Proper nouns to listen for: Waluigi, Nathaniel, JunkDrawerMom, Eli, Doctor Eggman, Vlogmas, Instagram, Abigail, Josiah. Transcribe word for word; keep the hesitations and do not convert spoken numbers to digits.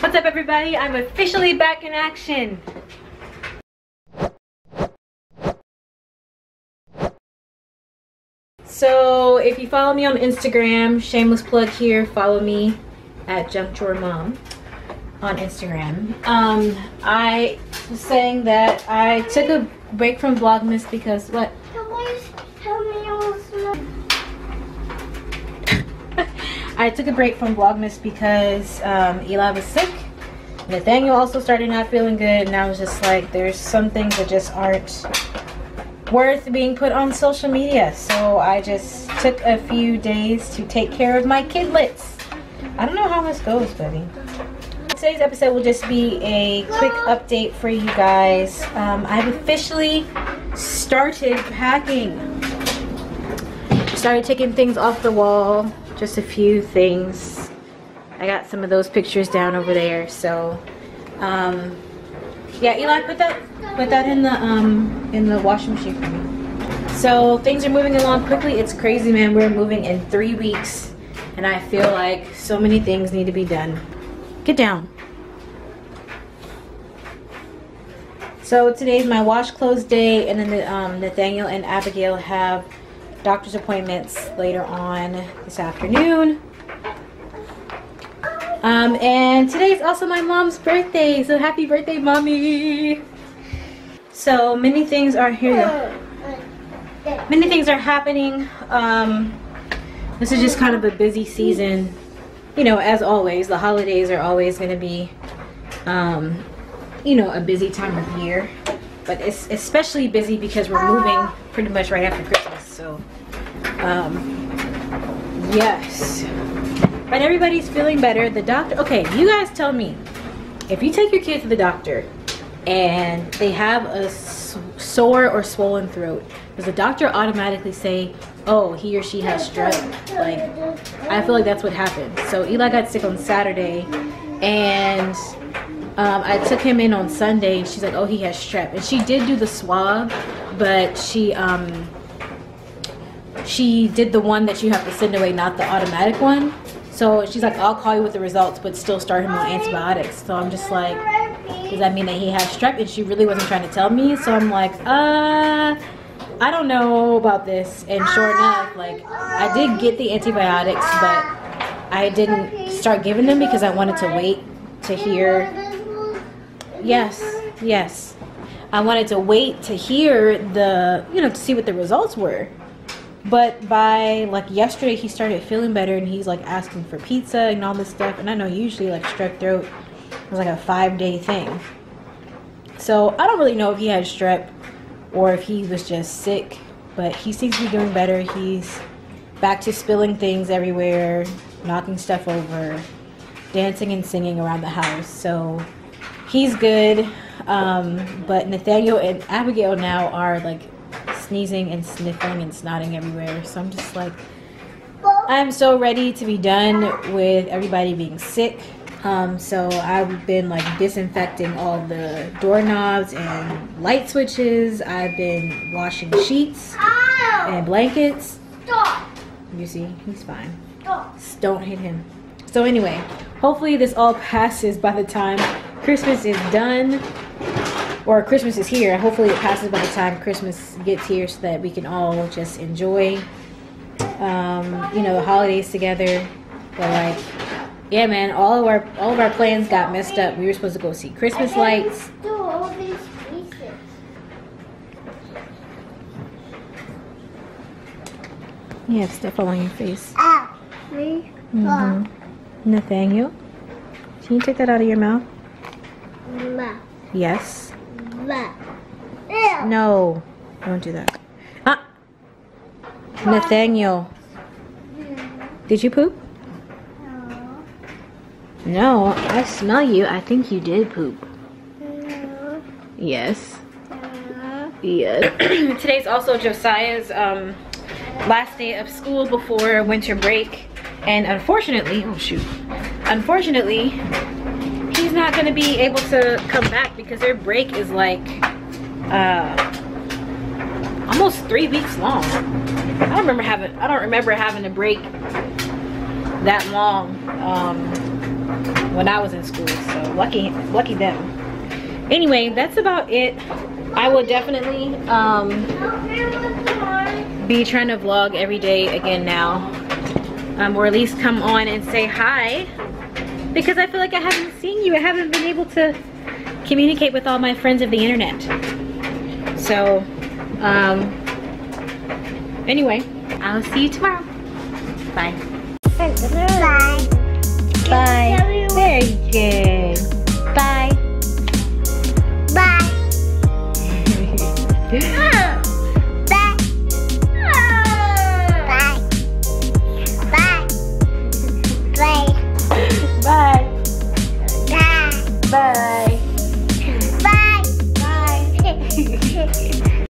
What's up, everybody? I'm officially back in action. So if you follow me on Instagram, shameless plug here, follow me at JunkDrawerMom on Instagram. Um, I was saying that I took a break from Vlogmas because what? I took a break from Vlogmas because um, Eli was sick. Nathaniel also started not feeling good, and I was just like, there's some things that just aren't worth being put on social media. So I just took a few days to take care of my kidlets. I don't know how this goes, buddy. Today's episode will just be a quick update for you guys. Um, I've officially started packing. Started taking things off the wall. Just a few things. I got some of those pictures down over there. So, um, yeah, Eli, put that put that in the um, in the washing machine for me. So things are moving along quickly. It's crazy, man. We're moving in three weeks, and I feel like so many things need to be done. Get down. So today's my wash clothes day, and then the, um, Nathaniel and Abigail have doctor's appointments later on this afternoon. Um, and today's also my mom's birthday, so happy birthday, mommy. So many things are here. Many things are happening. Um, this is just kind of a busy season. You know, as always, the holidays are always gonna be, um, you know, a busy time of year. But it's especially busy because we're moving pretty much right after Christmas. So, um, yes. But everybody's feeling better. The doctor, okay, you guys tell me. If you take your kid to the doctor and they have a sore or swollen throat, does the doctor automatically say, oh, he or she has strep? Like, I feel like that's what happened. So Eli got sick on Saturday, and Um, I took him in on Sunday, and she's like, oh, he has strep. And she did do the swab, but she um, she did the one that you have to send away, not the automatic one. So she's like, I'll call you with the results, but still start him on antibiotics. So I'm just like, does that mean that he has strep? And she really wasn't trying to tell me. So I'm like, uh, I don't know about this. And sure enough, like, I did get the antibiotics, but I didn't start giving them because I wanted to wait to hear. Yes, yes. I wanted to wait to hear the, you know, to see what the results were. But by, like, yesterday, he started feeling better, and he's, like, asking for pizza and all this stuff. And I know usually, like, strep throat was, like, a five-day thing. So I don't really know if he had strep or if he was just sick. But he seems to be doing better. He's back to spilling things everywhere, knocking stuff over, dancing and singing around the house. So he's good, um, but Nathaniel and Abigail now are like sneezing and sniffing and snotting everywhere. So I'm just like, I'm so ready to be done with everybody being sick. Um, so I've been like disinfecting all the doorknobs and light switches. I've been washing sheets and blankets. You see, he's fine. Don't hit him. So anyway, hopefully this all passes by the time Christmas is done, or Christmas is here. Hopefully it passes by the time Christmas gets here so that we can all just enjoy, um, you know, the holidays together. But like, yeah, man, all of our all of our plans got messed up. We were supposed to go see Christmas lights. You have stuff all on your face. Ah, me. Mm-hmm. Nathaniel, can you take that out of your mouth? Ma. Yes. Ma. No, don't do that. Ah, Nathaniel, did you poop? No. No, I smell you. I think you did poop. No. Yes. No. Yes. Today's also Josiah's um, last day of school before winter break, and unfortunately, oh shoot, unfortunately, he's not going to be able to come back because their break is like uh, almost three weeks long. I don't remember having I don't remember having a break that long. Um, when I was in school, so lucky lucky them. Anyway, that's about it. I will definitely um, be trying to vlog every day again now, um, or at least come on and say hi, because I feel like I haven't seen you. I haven't been able to communicate with all my friends of the internet. So um, anyway, I'll see you tomorrow. Bye. Bye. Bye. Bye. Very good. Bye.